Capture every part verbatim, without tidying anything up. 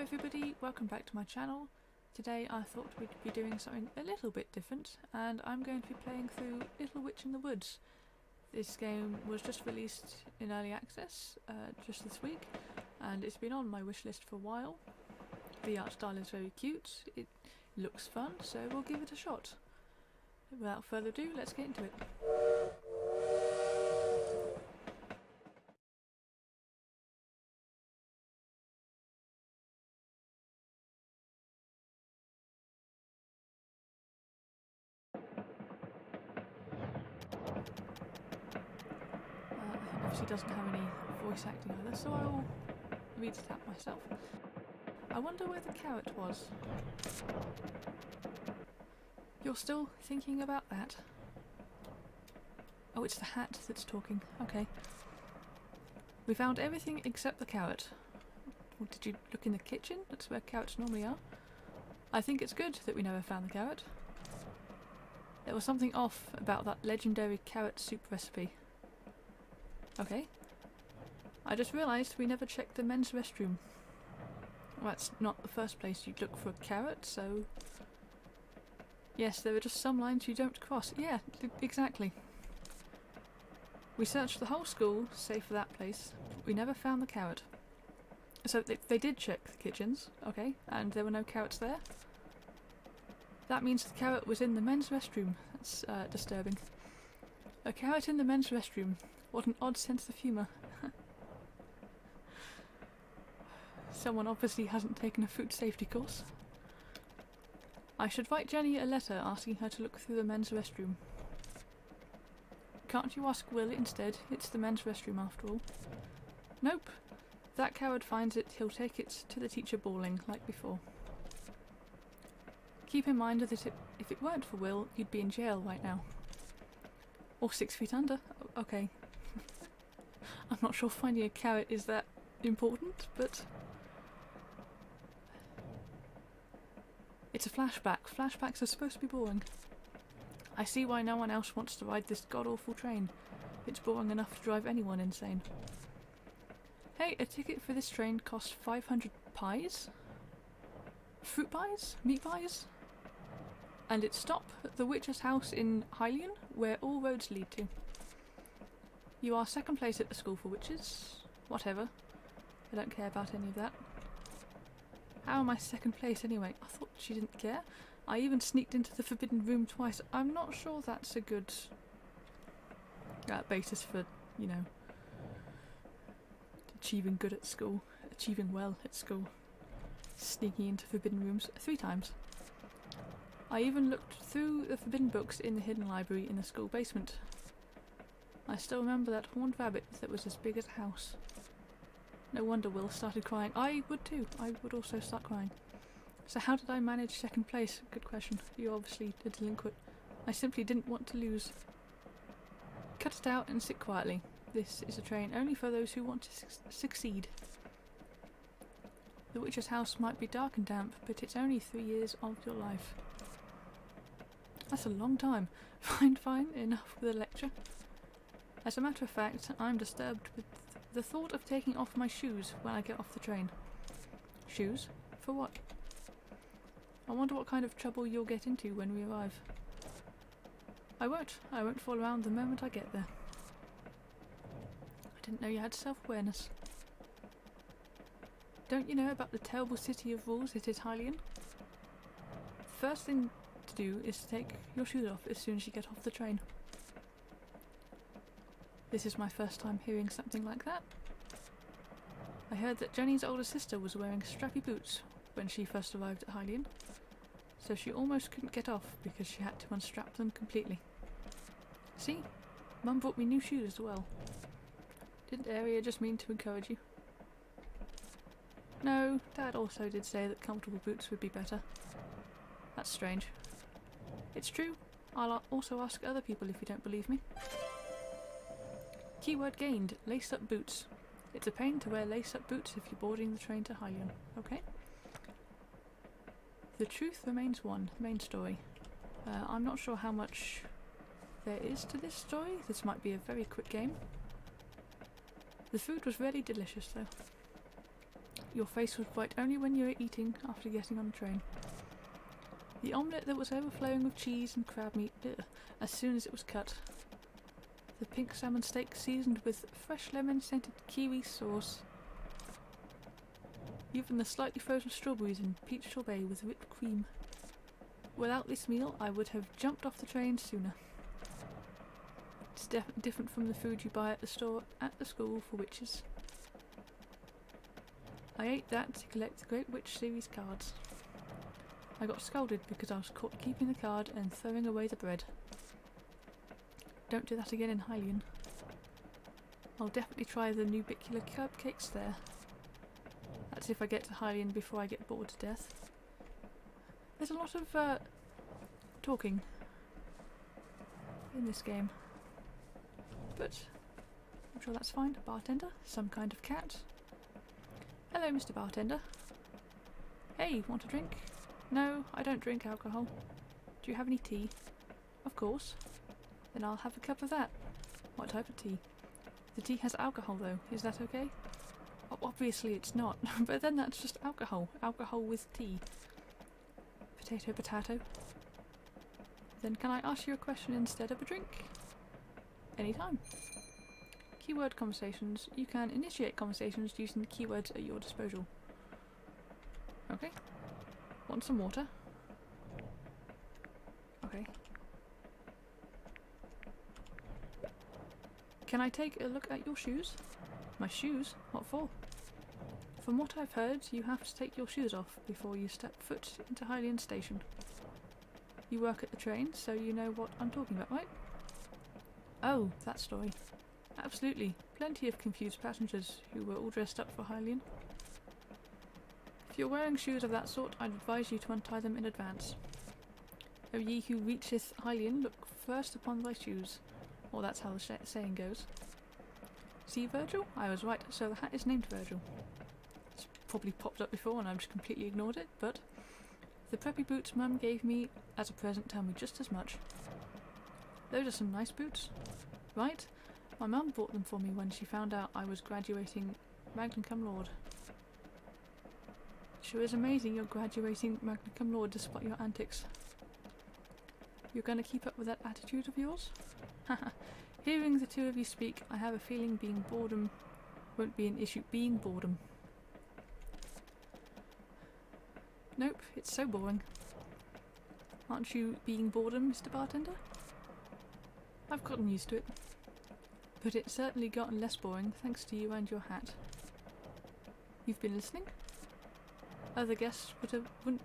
Hello everybody, welcome back to my channel. Today I thought we'd be doing something a little bit different and I'm going to be playing through Little Witch in the Woods. This game was just released in early access uh, just this week and it's been on my wishlist for a while. The art style is very cute, it looks fun, so we'll give it a shot. Without further ado, let's get into it. Doesn't have any voice acting either, so I'll read it out myself. I wonder where the carrot was. You're still thinking about that? Oh, it's the hat that's talking. Okay. We found everything except the carrot. Well, did you look in the kitchen? That's where carrots normally are. I think it's good that we never found the carrot. There was something off about that legendary carrot soup recipe. Okay. I just realised we never checked the men's restroom. Well, that's not the first place you'd look for a carrot, so... Yes, there are just some lines you don't cross. Yeah, exactly. We searched the whole school, save for that place, but we never found the carrot. So they, they did check the kitchens, okay, and there were no carrots there. That means the carrot was in the men's restroom. That's uh, disturbing. A carrot in the men's restroom. What an odd sense of humour. Someone obviously hasn't taken a food safety course. I should write Jenny a letter asking her to look through the men's restroom. Can't you ask Will instead? It's the men's restroom after all. Nope. If that coward finds it, he'll take it to the teacher bawling, like before. Keep in mind that if it weren't for Will, you'd be in jail right now. Or six feet under. Okay. I'm not sure finding a carrot is that important, but... It's a flashback. Flashbacks are supposed to be boring. I see why no one else wants to ride this god-awful train. It's boring enough to drive anyone insane. Hey, a ticket for this train costs five hundred pies? Fruit pies? Meat pies? And it stop at the witch's house in Hylian, where all roads lead to. You are second place at the school for witches. Whatever. I don't care about any of that. How am I second place anyway? I thought she didn't care. I even sneaked into the forbidden room twice. I'm not sure that's a good uh, basis for, you know, achieving good at school. Achieving well at school. Sneaking into forbidden rooms three times. I even looked through the forbidden books in the hidden library in the school basement. I still remember that horned rabbit that was as big as a house. No wonder Will started crying. I would too. I would also start crying. So how did I manage second place? Good question. You're obviously a delinquent. I simply didn't want to lose. Cut it out and sit quietly. This is a train only for those who want to su succeed. The witch's house might be dark and damp, but it's only three years of your life. That's a long time. Fine, fine. Enough with a lecture. As a matter of fact, I'm disturbed with the thought of taking off my shoes when I get off the train. Shoes? For what? I wonder what kind of trouble you'll get into when we arrive. I won't. I won't fall around the moment I get there. I didn't know you had self-awareness. Don't you know about the terrible city of rules it is, Hylian? The first thing to do is to take your shoes off as soon as you get off the train. This is my first time hearing something like that. I heard that Jenny's older sister was wearing strappy boots when she first arrived at Hylian, so she almost couldn't get off because she had to unstrap them completely. See? Mum brought me new shoes as well. Didn't Aria just mean to encourage you? No, Dad also did say that comfortable boots would be better. That's strange. It's true. I'll also ask other people if you don't believe me. Keyword gained, lace-up boots. It's a pain to wear lace-up boots if you're boarding the train to Hylian. Okay. The truth remains one, main story. Uh, I'm not sure how much there is to this story. This might be a very quick game. The food was really delicious though. Your face was white only when you were eating after getting on the train. The omelette that was overflowing with cheese and crab meat, ugh, as soon as it was cut. The pink salmon steak seasoned with fresh lemon-scented kiwi sauce. Even the slightly frozen strawberries and peach sorbet with whipped cream. Without this meal, I would have jumped off the train sooner. It's definitely different from the food you buy at the store at the school for witches. I ate that to collect the Great Witch series cards. I got scolded because I was caught keeping the card and throwing away the bread. Don't do that again in Hylian. I'll definitely try the nubicular cupcakes there. That's if I get to Hylian before I get bored to death. There's a lot of uh, talking in this game, but I'm sure that's fine. Bartender, some kind of cat. Hello, Mister Bartender. Hey, want a drink? No, I don't drink alcohol. Do you have any tea? Of course. Then I'll have a cup of that. What type of tea? The tea has alcohol though, is that okay? Oh, obviously it's not, but then that's just alcohol. Alcohol with tea. Potato, potato. Then can I ask you a question instead of a drink? Anytime. Keyword conversations. You can initiate conversations using the keywords at your disposal. Okay. Want some water? Okay. Can I take a look at your shoes? My shoes? What for? From what I've heard, you have to take your shoes off before you step foot into Hylian Station. You work at the train, so you know what I'm talking about, right? Oh, that story. Absolutely. Plenty of confused passengers who were all dressed up for Hylian. If you're wearing shoes of that sort, I'd advise you to untie them in advance. O ye who reacheth Hylian, look first upon thy shoes. Or well, that's how the sh saying goes. See, Virgil? I was right, so the hat is named Virgil. It's probably popped up before and I've just completely ignored it, but... The preppy boots Mum gave me as a present tell me just as much. Those are some nice boots. Right? My mum bought them for me when she found out I was graduating Magna Cum Laude. Sure is amazing you're graduating Magna Cum Laude despite your antics. You're gonna keep up with that attitude of yours? Haha. Hearing the two of you speak, I have a feeling being boredom won't be an issue. Being boredom. Nope, it's so boring. Aren't you being boredom, Mister Bartender? I've gotten used to it. But it's certainly gotten less boring thanks to you and your hat. You've been listening? Other guests would have wouldn't,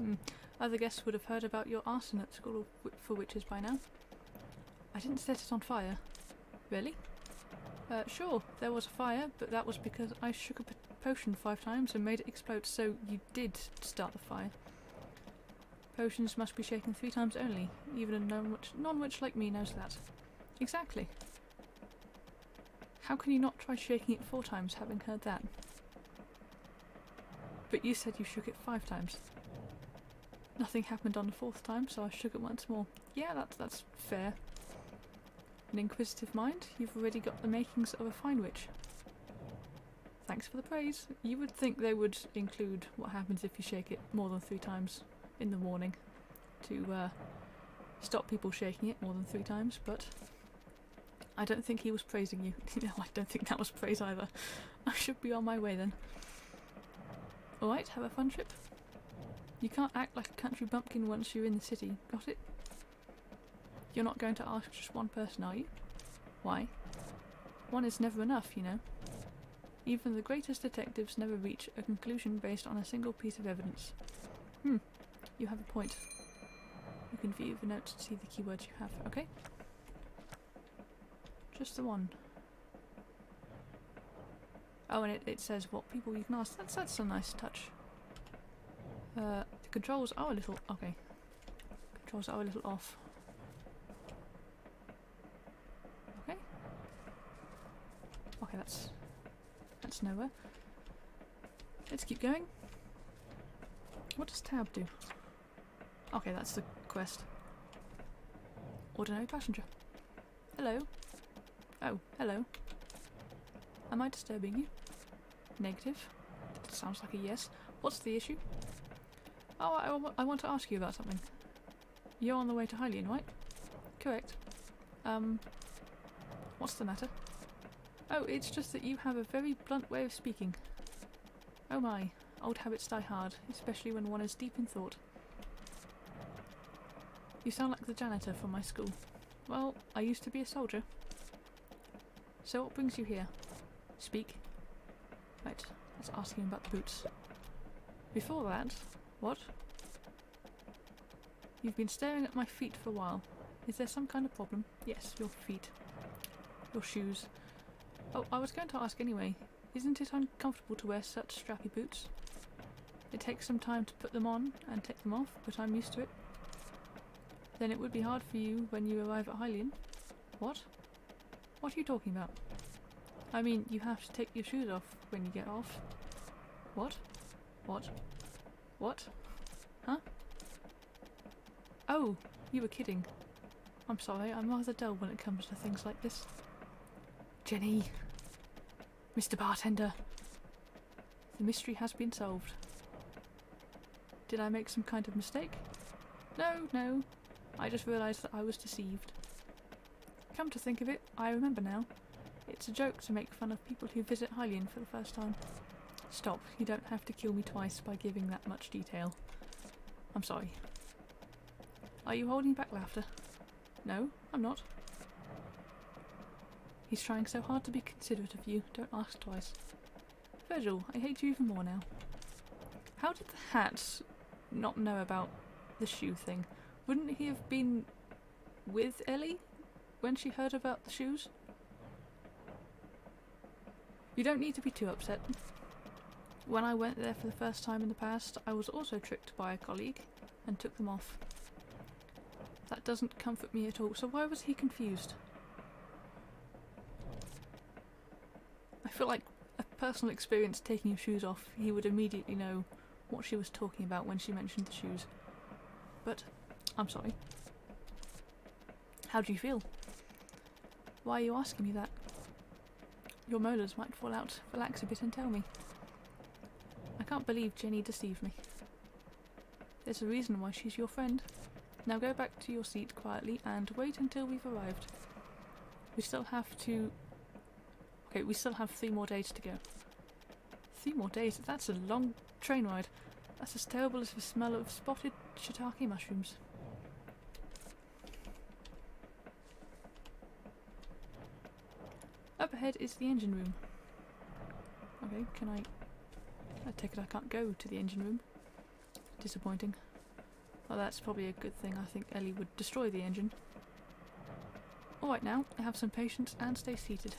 mm, other guests would have heard about your arson at school for witches by now. I didn't set it on fire. Really? Uh, sure, there was a fire, but that was because I shook a potion five times and made it explode, so you did start the fire. Potions must be shaken three times only. Even a non-witch, non-witch like me knows that. Exactly. How can you not try shaking it four times, having heard that? But you said you shook it five times. Nothing happened on the fourth time, so I shook it once more. Yeah, that's, that's fair. An inquisitive mind, you've already got the makings of a fine witch. Thanks for the praise. You would think they would include what happens if you shake it more than three times in the morning to uh, stop people shaking it more than three times, but... I don't think he was praising you. No, I don't think that was praise either. I should be on my way then. Alright, have a fun trip. You can't act like a country bumpkin once you're in the city, got it? You're not going to ask just one person, are you? Why? One is never enough, you know. Even the greatest detectives never reach a conclusion based on a single piece of evidence. Hmm, you have a point. You can view the notes to see the keywords you have, okay? Just the one. Oh, and it, it says what people you can ask. That's, that's a nice touch. Uh, the controls are a little... okay. Controls are a little off. Okay. Okay, that's... that's nowhere. Let's keep going. What does tab do? Okay, that's the quest. Ordinary passenger. Hello. Oh, hello. Am I disturbing you? Negative. sounds like a yes. What's the issue? Oh, I, w I want to ask you about something. You're on the way to Hylian, right? Correct. Um, what's the matter? Oh, it's just that you have a very blunt way of speaking. Oh my, old habits die hard, especially when one is deep in thought. You sound like the janitor from my school. Well, I used to be a soldier. So what brings you here? Speak. Right, let's ask him about the boots. Before that... What? You've been staring at my feet for a while. Is there some kind of problem? Yes, your feet. Your shoes. Oh, I was going to ask anyway. Isn't it uncomfortable to wear such strappy boots? It takes some time to put them on and take them off, but I'm used to it. Then it would be hard for you when you arrive at Hylian. What? What are you talking about? I mean, you have to take your shoes off when you get off. What? What? What? Huh? Oh, you were kidding. I'm sorry, I'm rather dull when it comes to things like this. Jenny! Mister Bartender! The mystery has been solved. Did I make some kind of mistake? No, no. I just realised that I was deceived. Come to think of it, I remember now. It's a joke to make fun of people who visit Hylian for the first time. Stop, you don't have to kill me twice by giving that much detail. I'm sorry. Are you holding back laughter? No, I'm not. He's trying so hard to be considerate of you, don't ask twice. Virgil, I hate you even more now. How did the hat not know about the shoe thing? Wouldn't he have been with Ellie when she heard about the shoes? You don't need to be too upset. When I went there for the first time in the past, I was also tricked by a colleague and took them off. That doesn't comfort me at all, so why was he confused? I feel like a personal experience taking your shoes off, he would immediately know what she was talking about when she mentioned the shoes. But, I'm sorry. How do you feel? Why are you asking me that? Your molars might fall out. Relax a bit and tell me. I can't believe Jenny deceived me. There's a reason why she's your friend. Now go back to your seat quietly and wait until we've arrived. We still have to... Okay, we still have three more days to go. Three more days? That's a long train ride. That's as terrible as the smell of spotted shiitake mushrooms. Up ahead is the engine room. Okay, can I... I take it I can't go to the engine room. Disappointing. Well, that's probably a good thing. I think Ellie would destroy the engine. Alright now, have some patience and stay seated.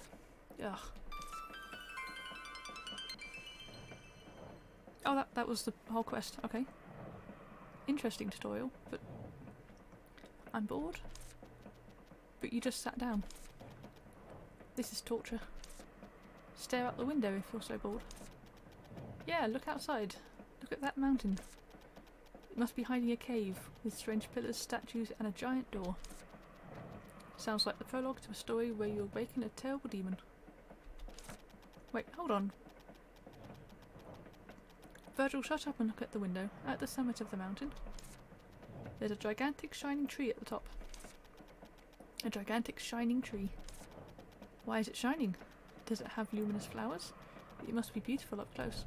Ugh. Oh, that, that was the whole quest. Okay. Interesting tutorial, but... I'm bored. But you just sat down. This is torture. Stare out the window if you're so bored. Yeah, look outside. Look at that mountain. It must be hiding a cave, with strange pillars, statues and a giant door. Sounds like the prologue to a story where you're waking a terrible demon. Wait, hold on. Virgil, shut up and look at the window, at the summit of the mountain. There's a gigantic shining tree at the top. A gigantic shining tree. Why is it shining? Does it have luminous flowers? It must be beautiful up close.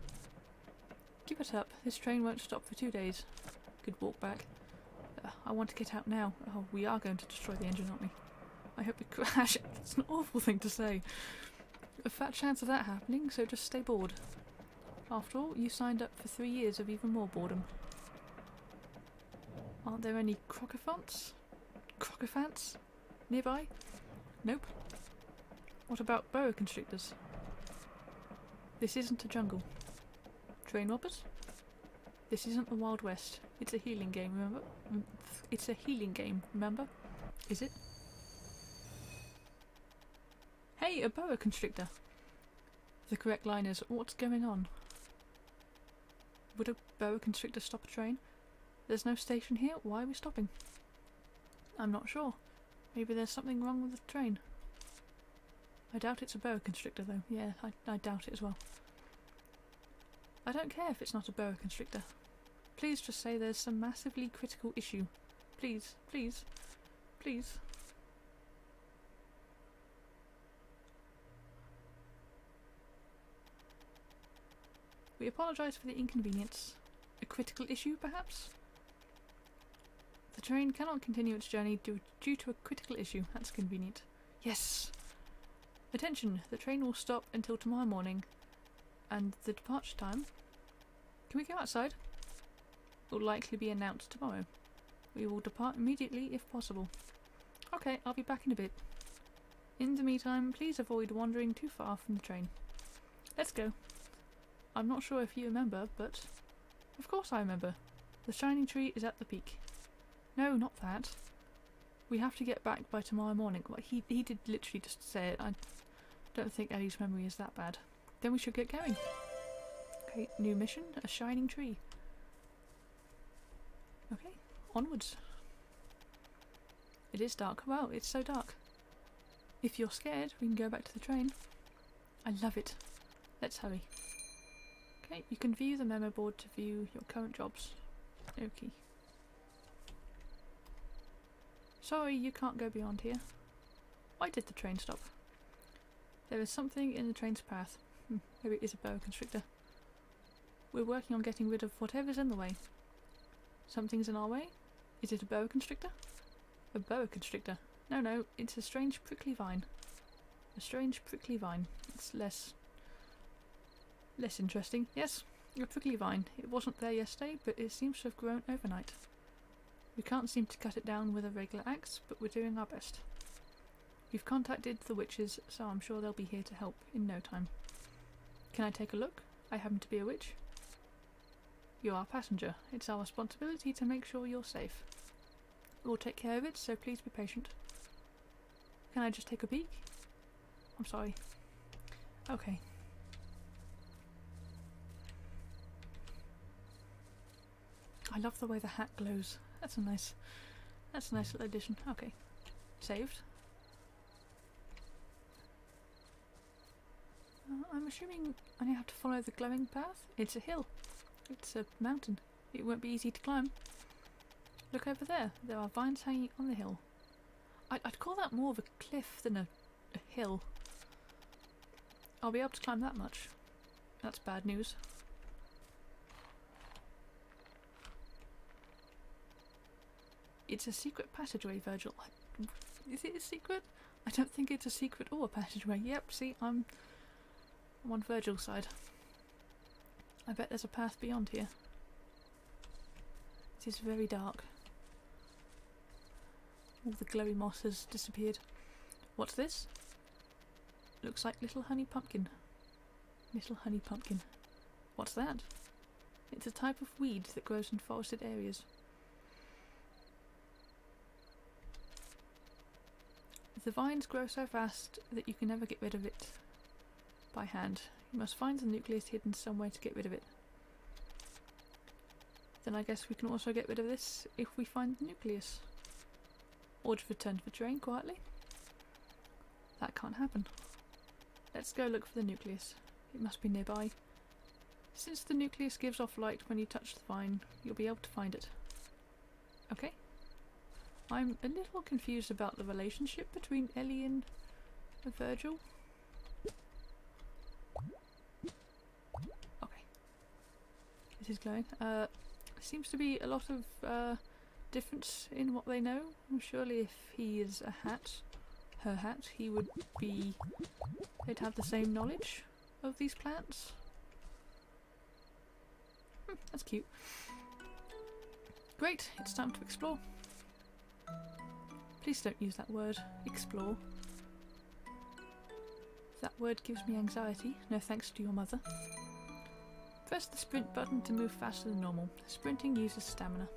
Give it up. This train won't stop for two days. Good walk back. Uh, I want to get out now. Oh, we are going to destroy the engine, aren't we? I hope we crash. It's an awful thing to say. A fat chance of that happening, so just stay bored. After all, you signed up for three years of even more boredom. Aren't there any crocophants? Crocophants? Nearby? Nope. What about boa constrictors? This isn't a jungle. Train robbers? This isn't the Wild West. It's a healing game, remember? It's a healing game, remember? Is it? Hey, a boa constrictor! The correct line is, what's going on? Would a boa constrictor stop a train? There's no station here, why are we stopping? I'm not sure. Maybe there's something wrong with the train. I doubt it's a boa constrictor though. Yeah, I, I doubt it as well. I don't care if it's not a boa constrictor. Please just say there's some massively critical issue. Please, please, please. We apologise for the inconvenience. A critical issue, perhaps? The train cannot continue its journey due, due to a critical issue. That's convenient. Yes! Attention! The train will stop until tomorrow morning. And the departure time... Can we go outside? Will likely be announced tomorrow. We will depart immediately if possible. Okay, I'll be back in a bit. In the meantime, please avoid wandering too far from the train. Let's go. I'm not sure if you remember, but... Of course I remember. The shining tree is at the peak. No, not that. We have to get back by tomorrow morning. Well, he, he did literally just say it. I don't think Ellie's memory is that bad. Then we should get going. Okay, new mission, a shining tree. Okay, onwards. It is dark. Wow, it's so dark. If you're scared, we can go back to the train. I love it. Let's hurry. Okay, you can view the memo board to view your current jobs. Okay. Sorry, you can't go beyond here. Why did the train stop? There is something in the train's path. Hmm, maybe it is a boa constrictor. We're working on getting rid of whatever's in the way. Something's in our way? Is it a boa constrictor? A boa constrictor? No, no, it's a strange prickly vine. A strange prickly vine. It's less... less interesting. Yes, a prickly vine. It wasn't there yesterday, but it seems to have grown overnight. We can't seem to cut it down with a regular axe, but we're doing our best. We've contacted the witches, so I'm sure they'll be here to help in no time. Can I take a look? I happen to be a witch. You are a passenger. It's our responsibility to make sure you're safe. We'll take care of it, so please be patient. Can I just take a peek? I'm sorry. Okay. I love the way the hat glows. That's a nice, that's a nice little addition. Okay, saved. Uh, I'm assuming I now have to follow the glowing path. It's a hill. It's a mountain. It won't be easy to climb. Look over there. There are vines hanging on the hill. I'd, I'd call that more of a cliff than a, a hill. I'll be able to climb that much. That's bad news. It's a secret passageway, Virgil. Is it a secret? I don't think it's a secret or a passageway. Yep, see, I'm, I'm on Virgil's side. I bet there's a path beyond here. It is very dark. All the glowy moss has disappeared. What's this? Looks like little honey pumpkin. Little honey pumpkin. What's that? It's a type of weed that grows in forested areas. The vines grow so fast that you can never get rid of it by hand. You must find the nucleus hidden somewhere to get rid of it. Then I guess we can also get rid of this if we find the nucleus. Or just return to the train quietly. That can't happen. Let's go look for the nucleus. It must be nearby. Since the nucleus gives off light when you touch the vine, you'll be able to find it. Okay. I'm a little confused about the relationship between Ellie and Virgil. Okay. This is glowing. Uh, seems to be a lot of uh, difference in what they know. Surely if he is a hat, her hat, he would be... they'd have the same knowledge of these plants. Hmm, that's cute. Great, it's time to explore. Please don't use that word, explore. That word gives me anxiety, no thanks to your mother. Press the sprint button to move faster than normal. Sprinting uses stamina.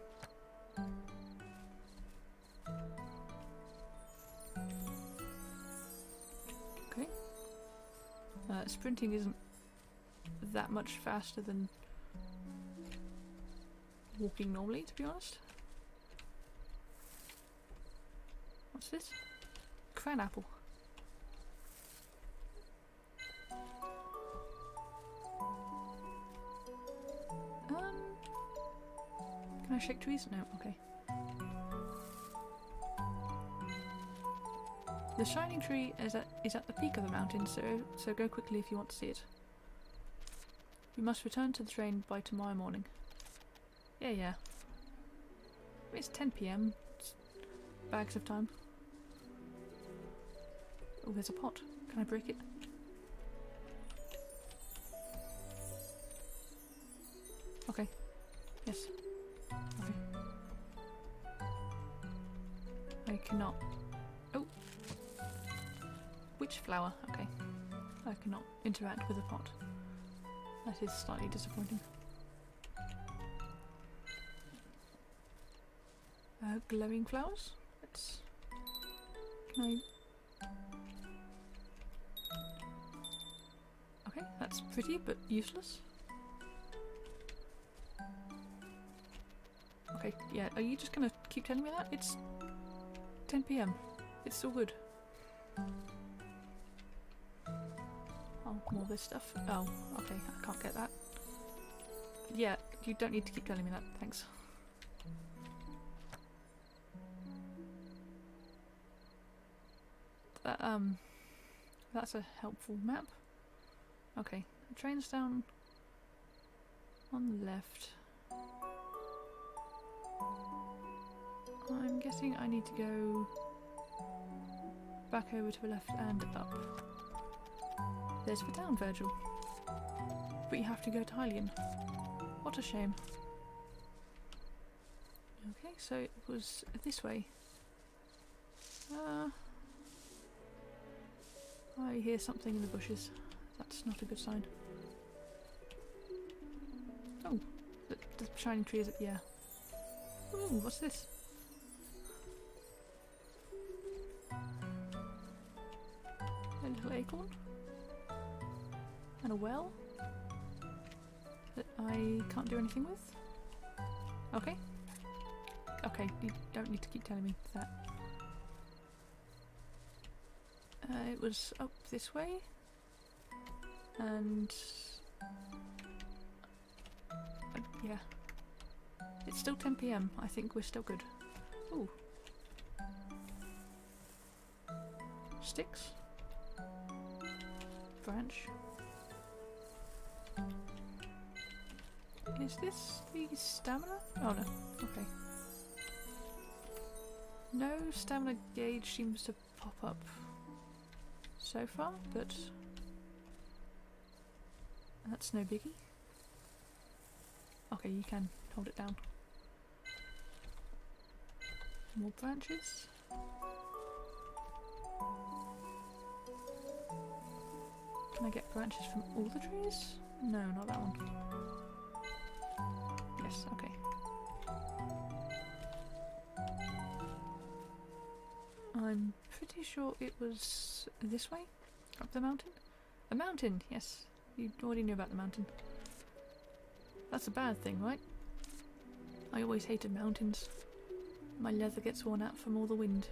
Okay. Uh, sprinting isn't that much faster than walking normally, to be honest. What's this? Cran apple. Can I shake trees? No, okay. The shining tree is at, is at the peak of the mountain, so, so go quickly if you want to see it. You must return to the train by tomorrow morning. Yeah, yeah. It's ten p m Bags of time. Oh, there's a pot. Can I break it? Okay. Yes. Okay. I cannot. Oh! Witch flower. Okay. I cannot interact with the pot. That is slightly disappointing. Uh, glowing flowers? Let's... Can I... Okay, that's pretty, but useless. Okay, yeah, are you just gonna keep telling me that? It's ten p m It's still good. Oh, more of this stuff. Oh, okay, I can't get that. Yeah, you don't need to keep telling me that, thanks. That, um, that's a helpful map. Okay, the train's down on the left. I'm guessing I need to go back over to the left and up. There's the town, Virgil. But you have to go to Hylian. What a shame. Okay, so it was this way. Uh... I hear something in the bushes. That's not a good sign. Oh, the, the shining tree is at the air. Ooh, what's this? A little acorn? And a well? That I can't do anything with? Okay. Okay, you don't need to keep telling me that. Uh, it was up this way, and uh, yeah, it's still ten p m I think we're still good. Ooh, sticks, branch. Is this the stamina? Oh no. Okay. No stamina gauge seems to pop up so far, but that's no biggie. Okay, you can hold it down. More branches. Can I get branches from all the trees? No, not that one. Yes, okay. I'm pretty sure it was this way, up the mountain. A mountain, yes. You already knew about the mountain. That's a bad thing, right? I always hated mountains. My leather gets worn out from all the wind.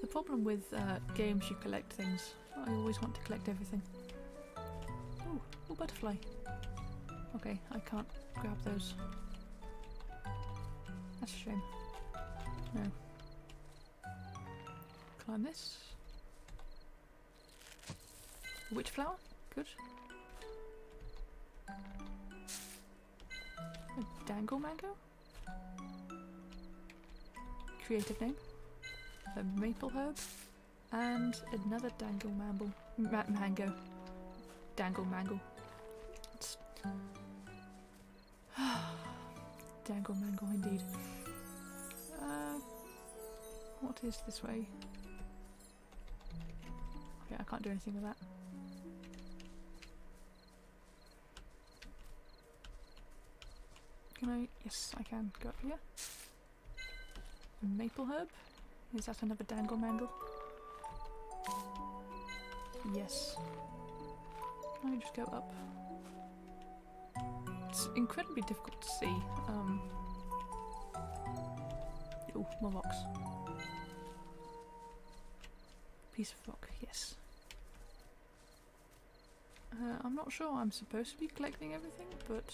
The problem with uh, games, you collect things. I always want to collect everything. Oh, oh, butterfly. Okay, I can't grab those. That's a shame. No. Climb this. Witch flower? Good. A dangle mango? Creative name. A maple herb. And another dangle mamble. Ma mango. Dangle mango. It's dangle mango indeed. Uh, what is this way? Okay, I can't do anything with that. Can I? Yes, I can go up here. A maple herb? Is that another dangle mangle? Yes. Can I just go up? It's incredibly difficult to see. Um, Oh, more rocks. Piece of rock, yes. Uh, I'm not sure I'm supposed to be collecting everything, but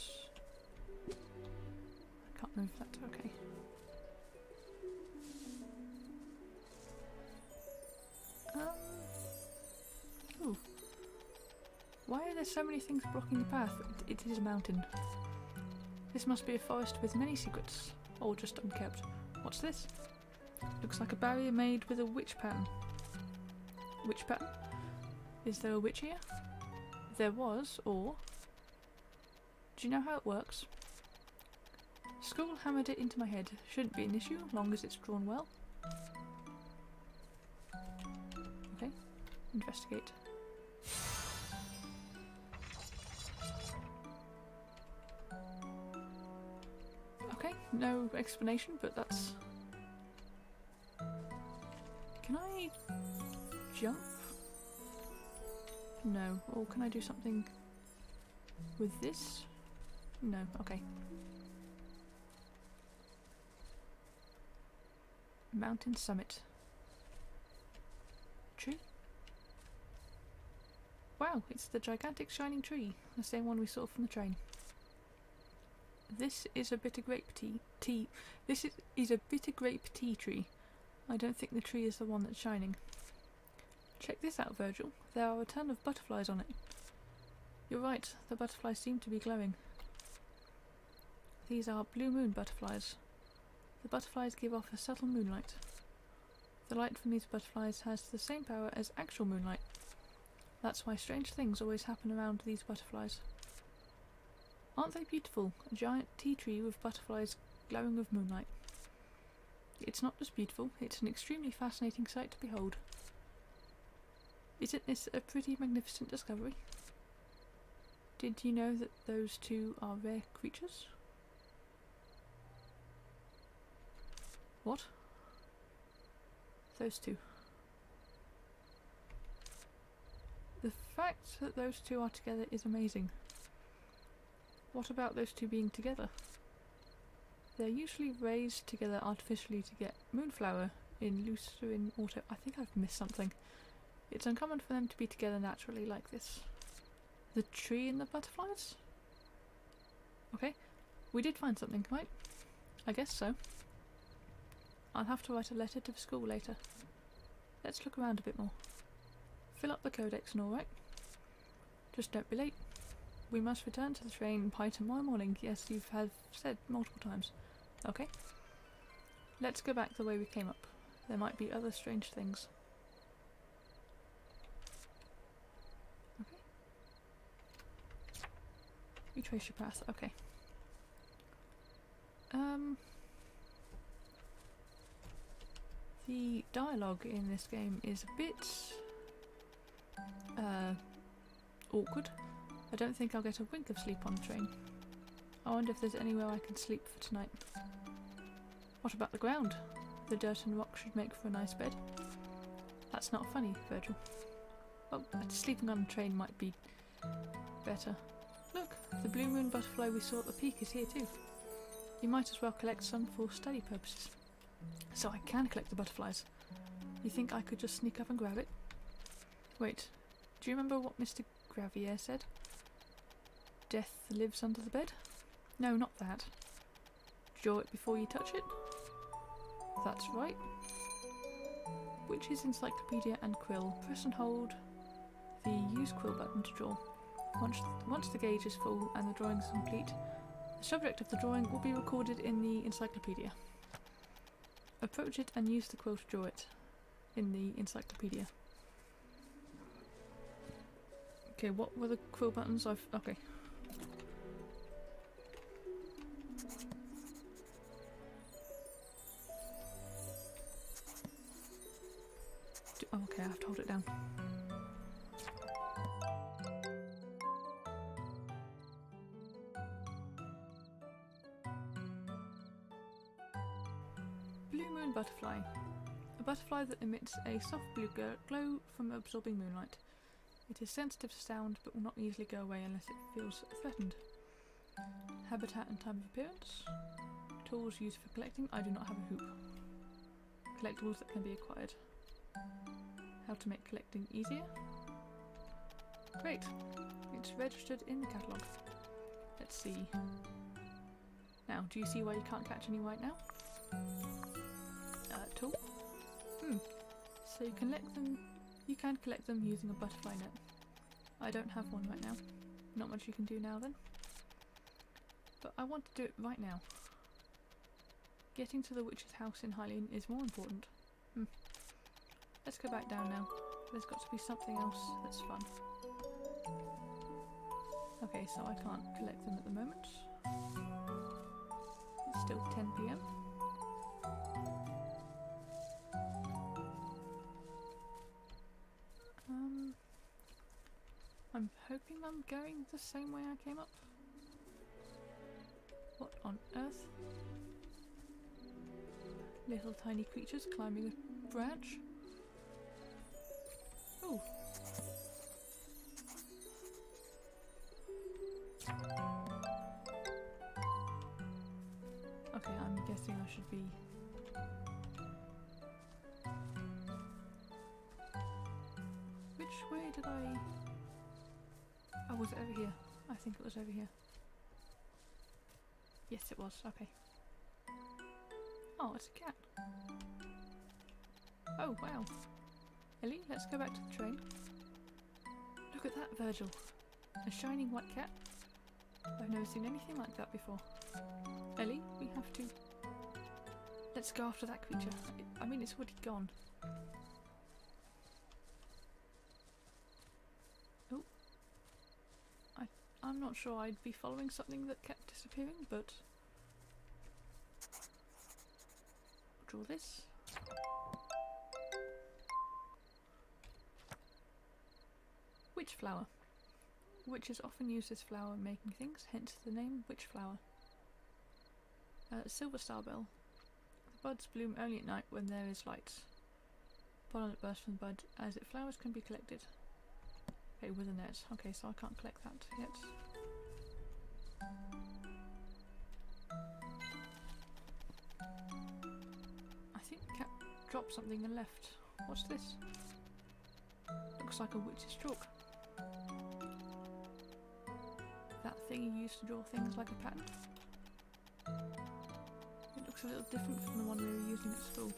I can't move that, okay. Um, ooh. Why are there so many things blocking the path? It, it is a mountain. This must be a forest with many secrets, all just unkept. What's this? Looks like a barrier made with a witch pattern. Witch pattern? Is there a witch here? There was, or... Do you know how it works? School hammered it into my head. Shouldn't be an issue, long as it's drawn well. Okay, investigate. Okay, no explanation, but that's... Can I... jump? No. Or can I do something with this? No. Okay. Mountain summit. Tree? Wow, it's the gigantic shining tree. The same one we saw from the train. This is a bitter grape tea. tea. This is, is a bitter grape tea tree. I don't think the tree is the one that's shining. Check this out, Virgil. There are a ton of butterflies on it. You're right, the butterflies seem to be glowing. These are blue moon butterflies. The butterflies give off a subtle moonlight. The light from these butterflies has the same power as actual moonlight. That's why strange things always happen around these butterflies. Aren't they beautiful? A giant tea tree with butterflies glowing with moonlight. It's not just beautiful, it's an extremely fascinating sight to behold. Isn't this a pretty magnificent discovery? Did you know that those two are rare creatures? What? Those two. The fact that those two are together is amazing. What about those two being together? They're usually raised together artificially to get moonflower in Lucerin Auto. I think I've missed something. It's uncommon for them to be together naturally like this. The tree and the butterflies? Okay, we did find something, right? I guess so. I'll have to write a letter to the school later. Let's look around a bit more. Fill up the codex and all right. Just don't be late. We must return to the train by tomorrow morning. Yes, you have said multiple times. Okay. Let's go back the way we came up. There might be other strange things. You trace your path, okay. Um, the dialogue in this game is a bit uh, awkward. I don't think I'll get a wink of sleep on the train. I wonder if there's anywhere I can sleep for tonight. What about the ground? The dirt and rock should make for a nice bed. That's not funny, Virgil. Oh, sleeping on a train might be better. Look, the blue moon butterfly we saw at the peak is here too. You might as well collect some for study purposes. So I can collect the butterflies. You think I could just sneak up and grab it? Wait, do you remember what Mister Gravier said? Death lives under the bed? No, not that. Draw it before you touch it? That's right. Witch's Encyclopedia and Quill. Press and hold the Use Quill button to draw. Once, once the gauge is full and the drawing is complete, the subject of the drawing will be recorded in the encyclopedia. Approach it and use the quill to draw it in the encyclopedia. Okay, what were the quill buttons? I've... okay. Do, oh, okay, I have to hold it down. Butterfly. A butterfly that emits a soft blue glow from absorbing moonlight. It is sensitive to sound but will not easily go away unless it feels threatened. Habitat and time of appearance. Tools used for collecting. I do not have a hoop. Collectibles that can be acquired. How to make collecting easier. Great. Event registered in the catalogue. Let's see. Now, do you see why you can't catch any right now? Uh, at all? Hmm. So you collect them. You can collect them using a butterfly net. I don't have one right now. Not much you can do now then. But I want to do it right now. Getting to the witch's house in Hyleen is more important. Hmm. Let's go back down now. There's got to be something else that's fun. Okay, so I can't collect them at the moment. It's still ten p m. Um, I'm hoping I'm going the same way I came up. What on earth? Little tiny creatures climbing a branch. Oh. Okay, I'm guessing I should be which way did I oh was it over here? I think it was over here. Yes it was, okay. Oh, it's a cat. Oh wow. Ellie, let's go back to the train. Look at that, Virgil. A shining white cat. I've never seen anything like that before. Ellie, we have to... Let's go after that creature. I mean, it's already gone. Oh. I, I'm not sure I'd be following something that kept disappearing, but... I'll draw this. Witch flower. Witches often use this flower in making things, hence the name witch flower. Uh, silver Starbell. The buds bloom only at night when there is light. Pollen that bursts from the bud as it flowers can be collected. Okay, with a net. Okay, so I can't collect that yet. I think the cat dropped something and left. What's this? Looks like a witch's chalk. That thing you used to draw things like a pattern. It looks a little different from the one we were using at school.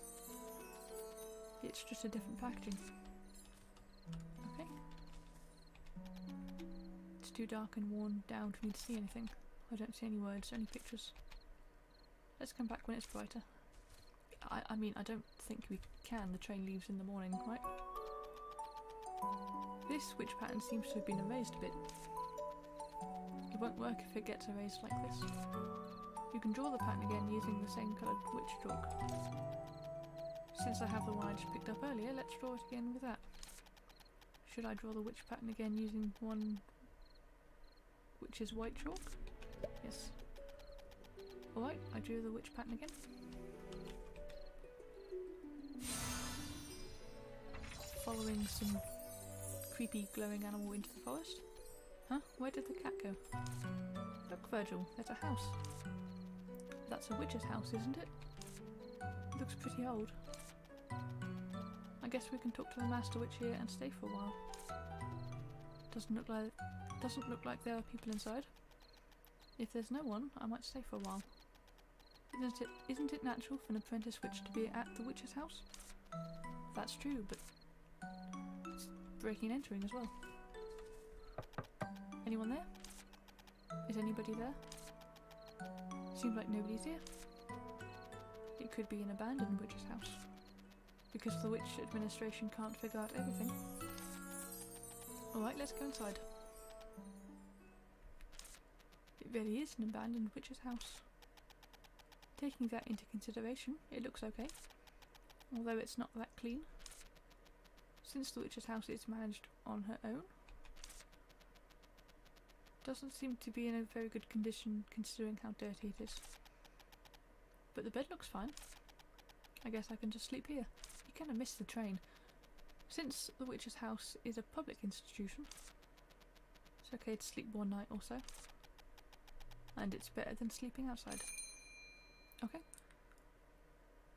It's just a different packaging. Okay. It's too dark and worn down for me to see anything. I don't see any words, only pictures. Let's come back when it's brighter. I, I mean, I don't think we can. The train leaves in the morning, right? This witch pattern seems to have been erased a bit. It won't work if it gets erased like this. You can draw the pattern again using the same coloured witch chalk. Since I have the one I just picked up earlier, let's draw it again with that. Should I draw the witch pattern again using one which is white chalk? Yes. Alright, I drew the witch pattern again. Following some creepy glowing animal into the forest. Huh? Where did the cat go? Look, Virgil, there's a house. That's a witch's house, isn't it? It looks pretty old. I guess we can talk to the master witch here and stay for a while. Doesn't look like doesn't look like there are people inside. If there's no one, I might stay for a while. Isn't it isn't it natural for an apprentice witch to be at the witch's house? That's true, but it's breaking and entering as well. Anyone there? Is anybody there? Seems like nobody's here. It could be an abandoned witch's house. Because the witch administration can't figure out everything. Alright, let's go inside. It really is an abandoned witch's house. Taking that into consideration, it looks okay. Although it's not that clean. Since the witch's house is managed on her own, doesn't seem to be in a very good condition considering how dirty it is. But the bed looks fine. I guess I can just sleep here. You kind of miss the train. Since the witch's house is a public institution, it's okay to sleep one night or so. And it's better than sleeping outside. Okay.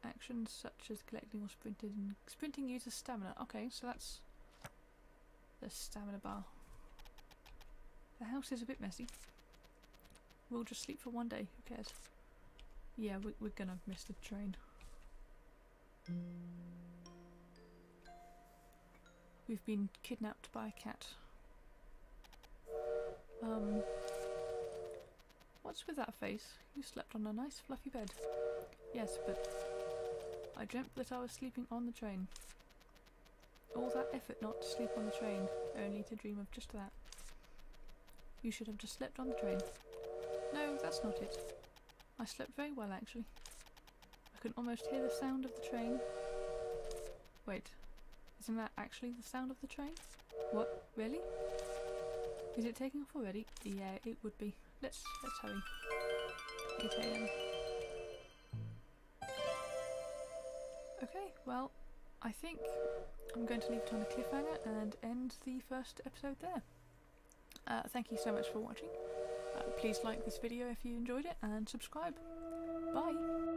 Actions such as collecting or sprinting. Sprinting uses stamina. Okay, so that's the stamina bar. house is a bit messy. We'll just sleep for one day, who cares? Yeah, we, we're gonna miss the train. We've been kidnapped by a cat. Um, what's with that face? You slept on a nice fluffy bed. Yes, but I dreamt that I was sleeping on the train. All that effort not to sleep on the train, only to dream of just that. You should have just slept on the train. No, that's not it. I slept very well, actually. I can almost hear the sound of the train. Wait, isn't that actually the sound of the train? What? Really? Is it taking off already? Yeah, it would be. Let's let's hurry. eight a m Okay, well, I think I'm going to leave it on a cliffhanger and end the first episode there. Uh, thank you so much for watching. Uh, please like this video if you enjoyed it and subscribe. Bye!